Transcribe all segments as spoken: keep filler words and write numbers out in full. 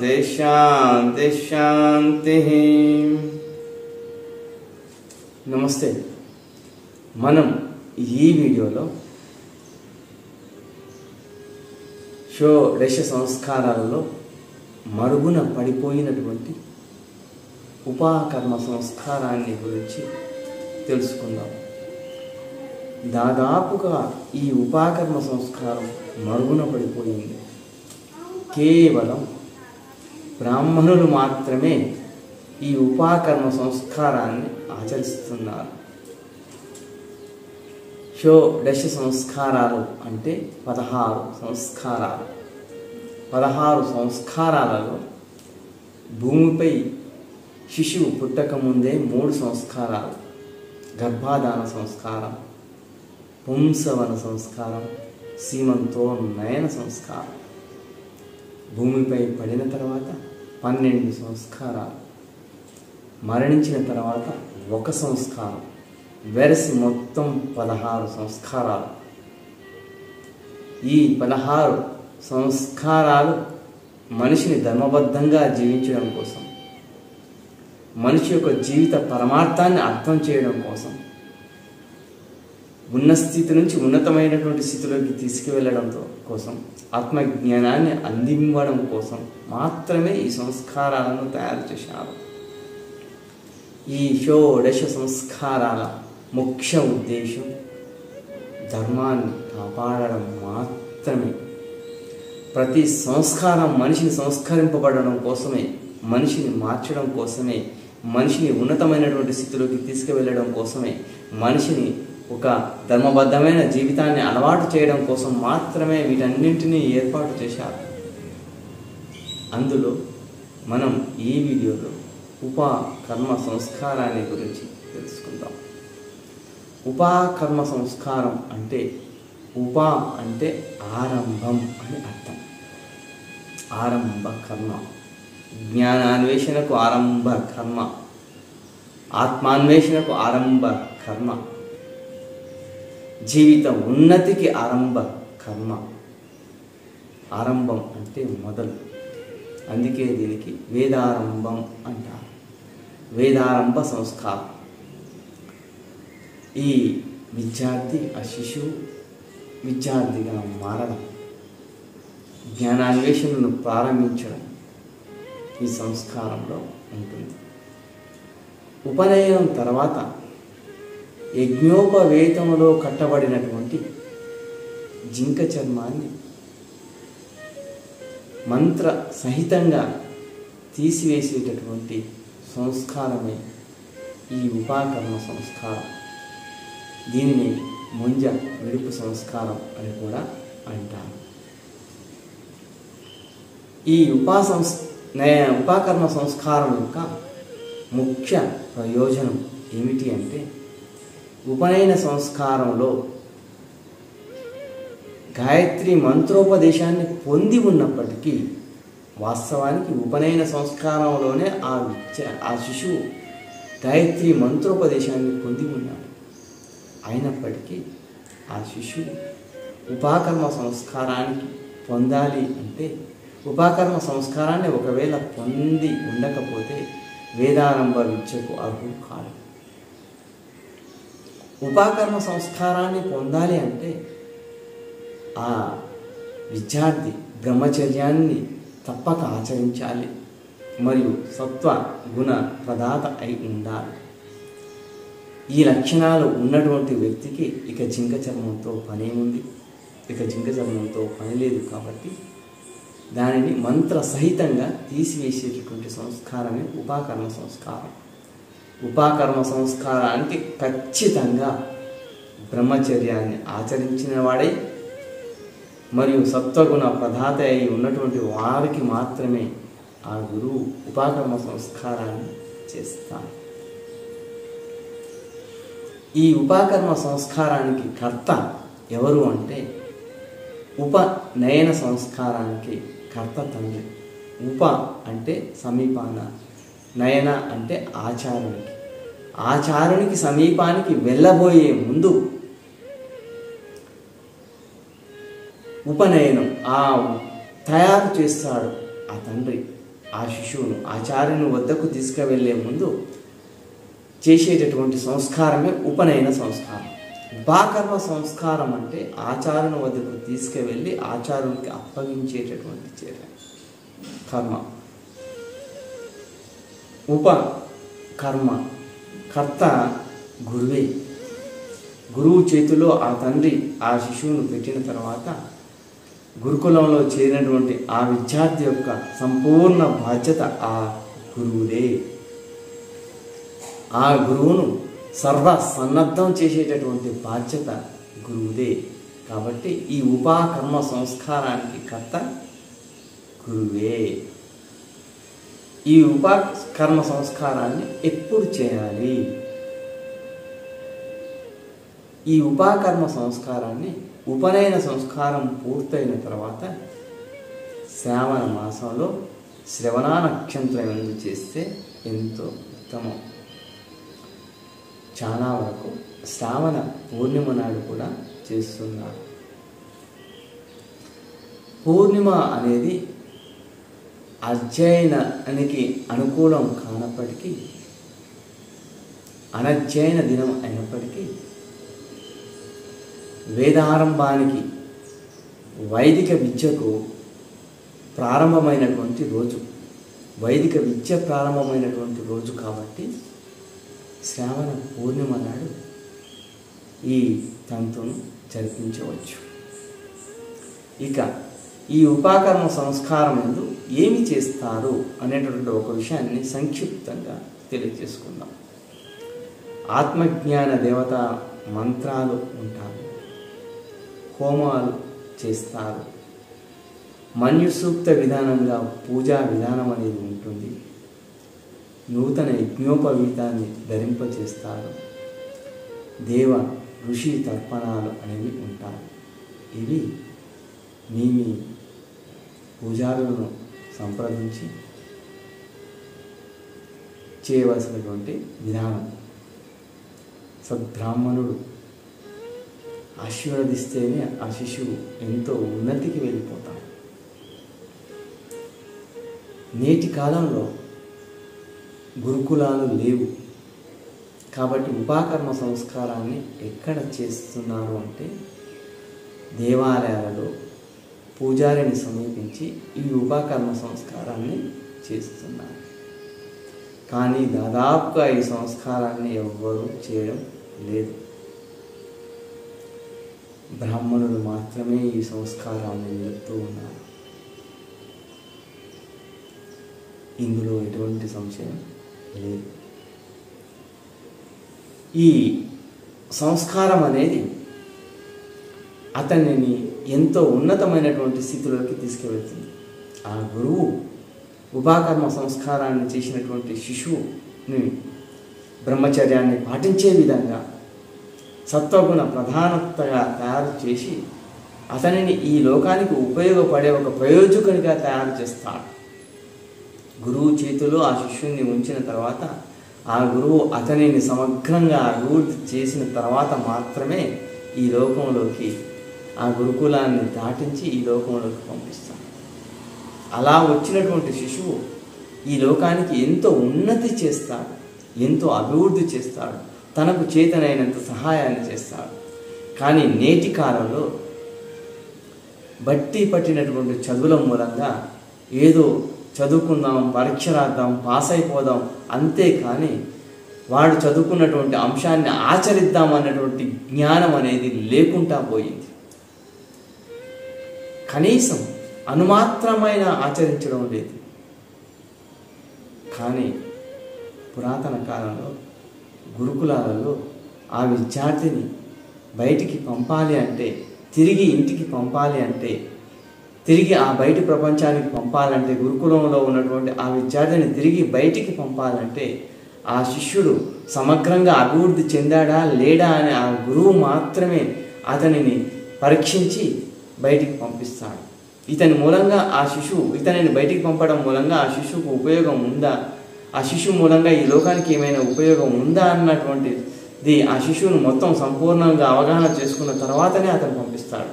शांति शांति शांति। नमस्ते। मनम ई वीडियो షోడశ సంస్కారాలలో మరుగున పడిపోయినటువంటి ఉపా కర్మ సంస్కారాన్ని గురించి తెలుసుకుందాం। దాదాపుగా ఈ ఉపా కర్మ సంస్కారం మరుగున పడిపోయింది। కేవలం బ్రాహ్మణులు మాత్రమే ఈ ఉపా కర్మ సంస్కారాన్ని ఆచరిస్తున్నారు। షోడశ సంస్కారాలు అంటే పదహారు సంస్కారాలు। పదహారు సంస్కారాలలో భూమిపై శిశువు పుట్టక ముందే మూడు సంస్కారాలు: గర్భాధాన సంస్కారం, పుంసవన సంస్కారం, సీమంతోన్నయన సంస్కారం। భూమిపై పడిన తర్వాత పన్నెండు సంస్కారాలు, మరణించిన తర్వాత ఒక సంస్కారం, వెరసి మొత్తం పదహారు సంస్కారాలు। ఈ పదహారు సంస్కారాలు మనిషిని ధర్మబద్ధంగా జీవించడం కోసం, మనిషి యొక్క జీవిత పరమార్థాన్ని అర్థం చేయడం కోసం, ఉన్న స్థితి నుంచి ఉన్నతమైనటువంటి స్థితిలోకి తీసుకువెళ్ళడంతో కోసం, ఆత్మజ్ఞానాన్ని అందించడం కోసం మాత్రమే ఈ సంస్కారాలను తయారు చేశారు। ఈ షోడశ సంస్కారాల ముఖ్య ఉద్దేశం ధర్మాన్ని కాపాడడం మాత్రమే। ప్రతి సంస్కారం మనిషిని సంస్కరింపబడడం కోసమే, మనిషిని మార్చడం కోసమే, మనిషిని ఉన్నతమైనటువంటి స్థితిలోకి తీసుకువెళ్ళడం కోసమే, మనిషిని ఒక ధర్మబద్ధమైన జీవితాన్ని అలవాటు చేయడం కోసం మాత్రమే వీటన్నింటినీ ఏర్పాటు చేశారు। అందులో మనం ఈ వీడియోలో ఉపా కర్మ సంస్కారాన్ని గురించి తెలుసుకుందాం। ఉపా కర్మ సంస్కారం అంటే ఉపా అంటే ఆరంభం అని అర్థం। ఆరంభ కర్మ, జ్ఞానాన్వేషణకు ఆరంభ కర్మ, ఆత్మాన్వేషణకు ఆరంభ కర్మ, జీవిత ఉన్నతికి ఆరంభ కర్మ। ఆరంభం అంటే మొదలు, అందుకే దీనికి వేదారంభం అంటారు, వేదారంభ సంస్కారం। ఈ విద్యార్థి, ఆ శిశువు విద్యార్థిగా మారడం, జ్ఞానాన్వేషణను ప్రారంభించడం ఈ సంస్కారంలో ఉంటుంది। ఉపనయనం తర్వాత యజ్ఞోపవేతములో కట్టబడినటువంటి జింక చర్మాన్ని మంత్ర సహితంగా తీసివేసేటటువంటి సంస్కారమే ఈ ఉపా కర్మ సంస్కారం। దీనిని ముంజ విడుపు సంస్కారం అని కూడా అంటారు। ఈ ఉపా సంస్ ఉపా కర్మ సంస్కారం యొక్క ముఖ్య ప్రయోజనం ఏమిటి అంటే, ఉపనయన సంస్కారంలో గాయత్రి మంత్రోపదేశాన్ని పొంది ఉన్నప్పటికీ వాస్తవానికి ఉపనయన సంస్కారంలోనే ఆ విద్య ఆ శిశువు గాయత్రి మంత్రోపదేశాన్ని పొంది ఉన్నాడు। అయినప్పటికీ ఆ శిశువు ఉపాకర్మ సంస్కారానికి పొందాలి అంటే, ఉపాకర్మ సంస్కారాన్ని ఒకవేళ పొంది ఉండకపోతే వేదారంభ విద్యకు అర్హుడు కాదు। ఉపాకర్మ సంస్కారాన్ని పొందాలి అంటే ఆ విద్యార్థి బ్రహ్మచర్యాన్ని తప్పక ఆచరించాలి, మరియు సత్వ గుణ ప్రదాత అయి ఉండాలి। ఈ లక్షణాలు ఉన్నటువంటి వ్యక్తికి ఇక జింక చర్మంతో పనేముంది, ఇక జింక చర్మంతో పని లేదు। కాబట్టి దానిని మంత్ర సహితంగా తీసివేసేటటువంటి సంస్కారమే ఉపాకర్మ సంస్కారం। ఉపాకర్మ సంస్కారానికి ఖచ్చితంగా బ్రహ్మచర్యాన్ని ఆచరించిన వాడే మరియు సత్వగుణ ప్రధాత అయి ఉన్నటువంటి వారికి మాత్రమే ఆ గురువు ఉపాకర్మ సంస్కారాన్ని చేస్తారు। ఈ ఉపాకర్మ సంస్కారానికి కర్త ఎవరు అంటే, ఉపనయన సంస్కారానికి కర్త తండ్రి। ఉప అంటే సమీపాన, నయన అంటే ఆచారునికి, ఆచారునికి సమీపానికి వెళ్ళబోయే ముందు ఉపనయనం ఆ తయారు చేస్తాడు ఆ తండ్రి, आ శిశువును ఆచార్యుని వద్దకు తీసుకెళ్లే ముందు చేసేటటువంటి సంస్కారమే ఉపనయన సంస్కారం. ఉపా కర్మ సంస్కారం అంటే ఆచార్యుని వద్దకు తీసుకెళ్లి ఆచార్యునికి అప్పగించేటటువంటి చర్య కర్మ. ఉప కర్మ, కర్త గురువే. గురువు చేతిలో ఆ తండ్రి ఆ శిశువును పెట్టిన తర్వాత గురుకులంలో చేరినటువంటి ఆ విద్యార్థి యొక్క సంపూర్ణ బాధ్యత ఆ గురువుదే. ఆ గురువును సర్వ సన్నద్ధం చేసేటటువంటి బాధ్యత గురువుదే. కాబట్టి ఈ ఉపా కర్మ సంస్కారానికి కర్త గురువే. ఈ ఉపా కర్మ సంస్కారాన్ని ఎప్పుడు చేయాలి? ఈ ఉపా కర్మ సంస్కారాన్ని ఉపనయన సంస్కారం పూర్తయిన తర్వాత శ్రావణ మాసంలో శ్రవణ నక్షత్రం ఎందు చేస్తే ఎంతో ఉత్తమం. చాలా వరకు శ్రావణ పూర్ణిమ నాడు కూడా చేస్తున్నారు. పూర్ణిమ అనేది అధ్యయనానికి అనుకూలం కానప్పటికీ, అనధ్యయన దినం అయినప్పటికీ, వేదారంభానికి వైదిక విద్యకు ప్రారంభమైనటువంటి రోజు, వైదిక విద్య ప్రారంభమైనటువంటి రోజు కాబట్టి శ్రావణ పూర్ణిమ నాడు ఈ తంతును జరిపించవచ్చు. ఇక ఈ ఉపా కర్మ సంస్కారం ముందు ఏమి చేస్తారు అనేటటువంటి ఒక విషయాన్ని సంక్షిప్తంగా తెలియజేసుకుందాం. ఆత్మజ్ఞాన దేవత మంత్రాలు ఉంటాయి, హోమాలు చేస్తారు, మన్యుసూక్త విధానంగా పూజా విధానం అనేది ఉంటుంది, నూతన యజ్ఞోపవీతాన్ని ధరింపచేస్తారు, దేవ ఋషి తర్పణాలు అనేవి ఉంటాయి. ఇవి మీ మీ పూజారులను సంప్రదించి చేయవలసినటువంటి విధానం. సద్బ్రాహ్మణుడు ఆశీర్వదిస్తేనే ఆ శిశువు ఎంతో ఉన్నతికి వెళ్ళిపోతాడు. నేటి కాలంలో గురుకులాలు లేవు కాబట్టి ఉపాకర్మ సంస్కారాన్ని ఎక్కడ చేస్తున్నారు అంటే దేవాలయాలలో పూజారిని సమీపించి ఈ ఉపాకర్మ సంస్కారాన్ని చేస్తున్నారు. కానీ దాదాపుగా ఈ సంస్కారాన్ని ఎవ్వరూ చేయడం లేదు. బ్రాహ్మణులు మాత్రమే ఈ సంస్కారాన్ని నిలుపుతూ ఉన్నారు. ఇందులో ఎటువంటి సంశయం లేదు. ఈ సంస్కారం అనేది అతనిని ఎంతో ఉన్నతమైనటువంటి స్థితిలోకి తీసుకువెళ్తుంది. ఆ గురువు ఉపాకర్మ సంస్కారాన్ని చేసినటువంటి శిశువుని బ్రహ్మచర్యాన్ని పాటించే విధంగా సత్వగుణ ప్రధానతగా తయారు చేసి అతనిని ఈ లోకానికి ఉపయోగపడే ఒక ప్రయోజకునిగా తయారు చేస్తాడు. గురువు చేతిలో ఆ శిష్యుని ఉంచిన తర్వాత ఆ గురువు అతనిని సమగ్రంగా అభివృద్ధి చేసిన తర్వాత మాత్రమే ఈ లోకంలోకి, ఆ గురుకులాన్ని దాటించి ఈ లోకంలోకి పంపిస్తాడు. అలా వచ్చినటువంటి శిశువు ఈ లోకానికి ఎంతో ఉన్నతి చేస్తాడు, ఎంతో అభివృద్ధి చేస్తాడు, తనకు చేతనైనంత సహాయాన్ని చేస్తాడు. కానీ నేటి కాలంలో బట్టి పట్టినటువంటి చదువుల మూలంగా ఏదో చదువుకుందాం, పరీక్ష రాద్దాం, పాస్ అయిపోదాం అంతే కానీ వాడు చదువుకున్నటువంటి అంశాన్ని ఆచరిద్దాం అన్నటువంటి జ్ఞానం అనేది లేకుండా పోయింది. కనీసం అనుమాత్రమైన ఆచరించడం లేదు. కానీ పురాతన కాలంలో గురుకులాలలో ఆ విద్యార్థిని బయటికి పంపాలి అంటే, తిరిగి ఇంటికి పంపాలి అంటే, తిరిగి ఆ బయటి ప్రపంచానికి పంపాలంటే, గురుకులంలో ఉన్నటువంటి ఆ విద్యార్థిని తిరిగి బయటికి పంపాలంటే ఆ శిష్యుడు సమగ్రంగా అభివృద్ధి చెందాడా లేడా అని ఆ గురువు మాత్రమే అతనిని పరీక్షించి బయటికి పంపిస్తాడు. ఇతని మూలంగా ఆ శిశువు, ఇతనిని బయటికి పంపడం మూలంగా ఆ శిశువుకు ఉపయోగం ఉందా, ఆ శిశువు మూలంగా ఈ లోకానికి ఏమైనా ఉపయోగం ఉందా అన్నటువంటిది ఆ శిశువును మొత్తం సంపూర్ణంగా అవగాహన చేసుకున్న తర్వాతనే అతను పంపిస్తాడు.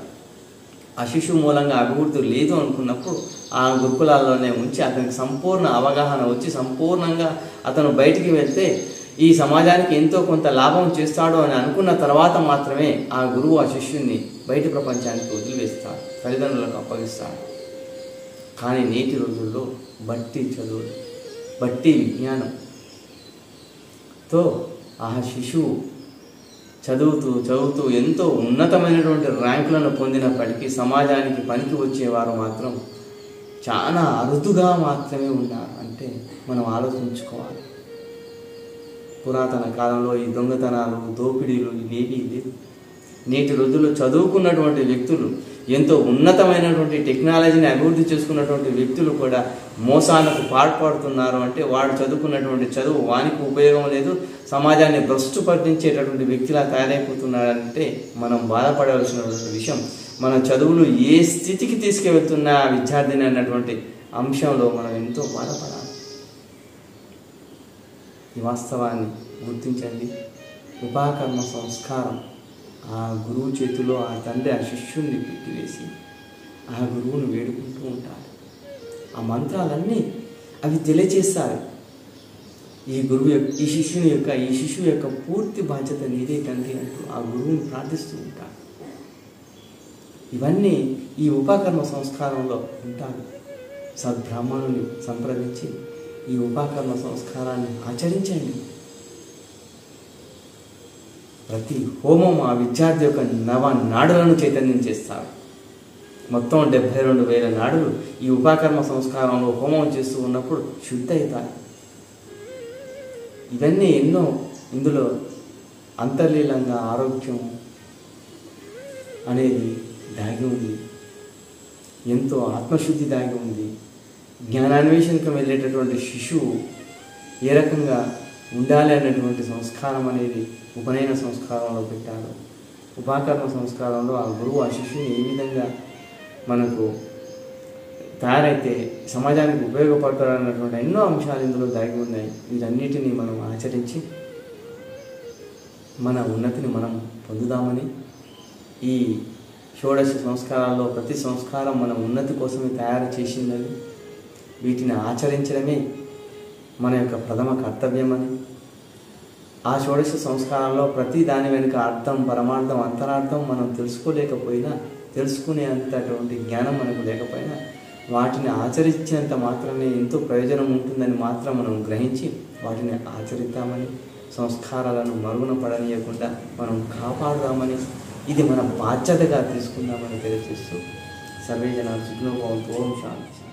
ఆ శిశువు మూలంగా అభివృద్ధి లేదు అనుకున్నప్పుడు ఆ గురుకులాల్లోనే ఉంచి అతనికి సంపూర్ణ అవగాహన వచ్చి సంపూర్ణంగా అతను బయటికి వెళ్తే ఈ సమాజానికి ఎంతో కొంత లాభం చేస్తాడు అని అనుకున్న తర్వాత మాత్రమే ఆ గురువు ఆ శిష్యుని బయట ప్రపంచానికి వదిలివేస్తాడు, తల్లిదండ్రులకు అప్పగిస్తాడు. కానీ నేటి రోజుల్లో బట్టి చదువులు, బట్టి విజ్ఞానంతో ఆ శిశువు చదువుతూ చదువుతూ ఎంతో ఉన్నతమైనటువంటి ర్యాంకులను పొందినప్పటికీ సమాజానికి పనికి వచ్చేవారు మాత్రం చాలా అరుదుగా మాత్రమే ఉన్నారు అంటే మనం ఆలోచించుకోవాలి. పురాతన కాలంలో ఈ దొంగతనాలు, దోపిడీలు ఇవేవి లేవు. నేటి రోజుల్లో చదువుకున్నటువంటి వ్యక్తులు, ఎంతో ఉన్నతమైనటువంటి టెక్నాలజీని అభివృద్ధి చేసుకున్నటువంటి వ్యక్తులు కూడా మోసాలకు పాల్పడుతున్నారు. అంటే వాడు చదువుకున్నటువంటి చదువు వానికి ఉపయోగం లేదు, సమాజాన్ని భ్రష్టు పట్టించేటటువంటి వ్యక్తిలా తయారైపోతున్నాడంటే మనం బాధపడవలసినటువంటి విషయం. మన చదువులు ఏ స్థితికి తీసుకువెళ్తున్నా ఆ విద్యార్థిని అన్నటువంటి అంశంలో మనం ఎంతో బాధపడాలి. ఈ వాస్తవాన్ని గుర్తించండి. ఉపా కర్మ సంస్కారం ఆ గురువు చేతిలో ఆ తండ్రి ఆ శిష్యుని పెట్టివేసి ఆ గురువును వేడుకుంటూ ఉంటారు. ఆ మంత్రాలన్నీ అవి తెలియజేస్తారు. ఈ గురువు యొక్క ఈ శిష్యుని యొక్క ఈ శిష్యువు యొక్క పూర్తి బాధ్యత నీదే తండ్రి అంటూ ఆ గురువును ప్రార్థిస్తూ ఉంటారు. ఇవన్నీ ఈ ఉపాకర్మ సంస్కారంలో ఉంటారు. సద్బ్రాహ్మణుని సంప్రదించి ఈ ఉపాకర్మ సంస్కారాన్ని ఆచరించండి. ప్రతి హోమం ఆ విద్యార్థి యొక్క నవ నాడులను చైతన్యం చేస్తారు. మొత్తం డెబ్బై రెండు వేల నాడులు ఈ ఉపాకర్మ సంస్కారంలో హోమం చేస్తూ ఉన్నప్పుడు శుద్ధి అవుతాయి. ఇవన్నీ ఎన్నో ఇందులో అంతర్లీలంగా ఆరోగ్యం అనేది దాగి ఉంది, ఎంతో ఆత్మశుద్ధి దాగి ఉంది. జ్ఞానాన్వేషణకు వెళ్ళేటటువంటి శిశువు ఏ రకంగా ఉండాలి అనేటువంటి సంస్కారం అనేది ఉపనయన సంస్కారంలో పెట్టారు. ఉపాకర్మ సంస్కారంలో ఆ గురువు ఆ శిష్యుని ఏ విధంగా మనకు తయారైతే సమాజానికి ఉపయోగపడతారన్నటువంటి ఎన్నో అంశాలు ఇందులో దాగి ఉన్నాయి. వీటన్నిటినీ మనం ఆచరించి మన ఉన్నతిని మనం పొందుదామని, ఈ షోడశ సంస్కారాల్లో ప్రతి సంస్కారం మన ఉన్నతి కోసమే తయారు చేసిందని, వీటిని ఆచరించడమే మన యొక్క ప్రథమ కర్తవ్యమని, ఆ షోడశ సంస్కారాల్లో ప్రతి దాని వెనుక అర్థం, పరమార్థం, అంతరార్థం మనం తెలుసుకోలేకపోయినా, తెలుసుకునే అంతటువంటి జ్ఞానం మనకు లేకపోయినా వాటిని ఆచరించినంత మాత్రమే ఎంతో ప్రయోజనం ఉంటుందని మాత్రం మనం గ్రహించి వాటిని ఆచరిద్దామని, సంస్కారాలను మరుగున పడనీయకుండా మనం కాపాడుదామని, ఇది మన బాధ్యతగా తీసుకుందామని తెలియజేస్తూ సర్వే జనా సుఖినో భవంతు. ఓం శాంతి.